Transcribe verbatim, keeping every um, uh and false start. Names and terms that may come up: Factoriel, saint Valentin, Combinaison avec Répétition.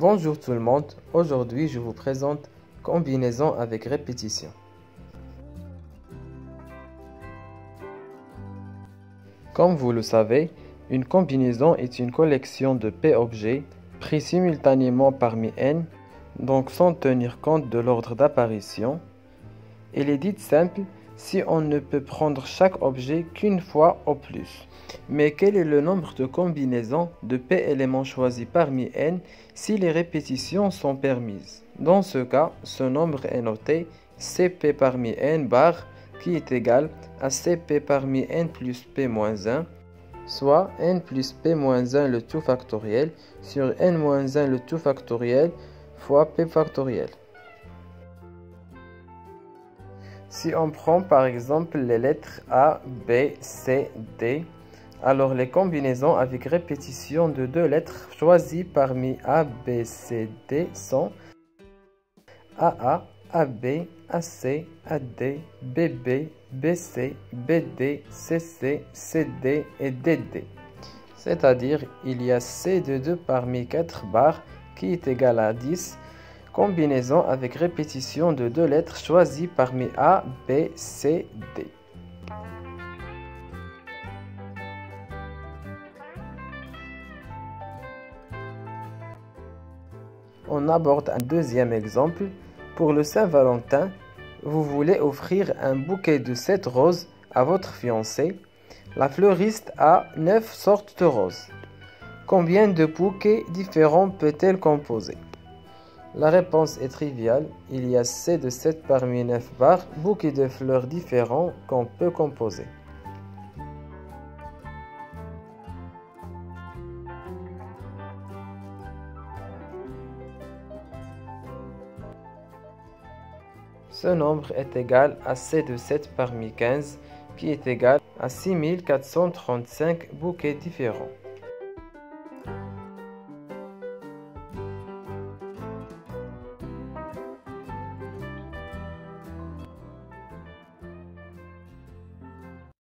Bonjour tout le monde, aujourd'hui je vous présente Combinaison avec Répétition. Comme vous le savez, une combinaison est une collection de P objets pris simultanément parmi N, donc sans tenir compte de l'ordre d'apparition. Elle est dite simple si on ne peut prendre chaque objet qu'une fois au plus. Mais quel est le nombre de combinaisons de P éléments choisis parmi N si les répétitions sont permises? Dans ce cas, ce nombre est noté C P parmi N bar qui est égal à C P parmi N plus P moins un, soit N plus P moins un le tout factoriel sur N moins un le tout factoriel fois P factoriel. Si on prend par exemple les lettres A, B, C, D, alors les combinaisons avec répétition de deux lettres choisies parmi A, B, C, D sont A A, A B, A C, A D, B B, B C, B D, C C, C D et D D. C'est-à-dire il y a C de deux parmi quatre barres qui est égal à dix, combinaison avec répétition de deux lettres choisies parmi A, B, C, D. On aborde un deuxième exemple. Pour le Saint-Valentin, vous voulez offrir un bouquet de sept roses à votre fiancé. La fleuriste a neuf sortes de roses. Combien de bouquets différents peut-elle composer? La réponse est triviale, il y a C de sept parmi neuf barres, bouquets de fleurs différents qu'on peut composer. Ce nombre est égal à C de sept parmi quinze, qui est égal à six mille quatre cent trente-cinq bouquets différents.